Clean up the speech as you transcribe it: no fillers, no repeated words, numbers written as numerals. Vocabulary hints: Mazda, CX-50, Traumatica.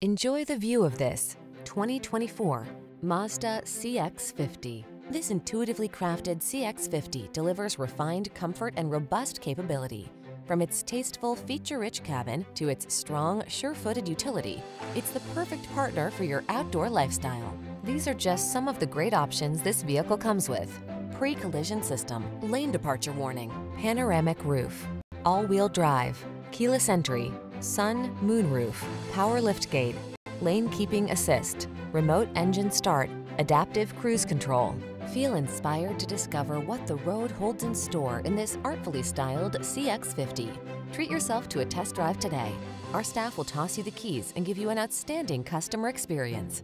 Enjoy the view of this 2024 Mazda CX-50. This intuitively crafted CX-50 delivers refined comfort and robust capability. From its tasteful, feature-rich cabin to its strong, sure-footed utility, it's the perfect partner for your outdoor lifestyle. These are just some of the great options this vehicle comes with: pre-collision system, lane departure warning, panoramic roof, all-wheel drive, keyless entry, sun, moon roof, power lift gate, lane keeping assist, remote engine start, adaptive cruise control. Feel inspired to discover what the road holds in store in this artfully styled CX-50. Treat yourself to a test drive today. Our staff will toss you the keys and give you an outstanding customer experience.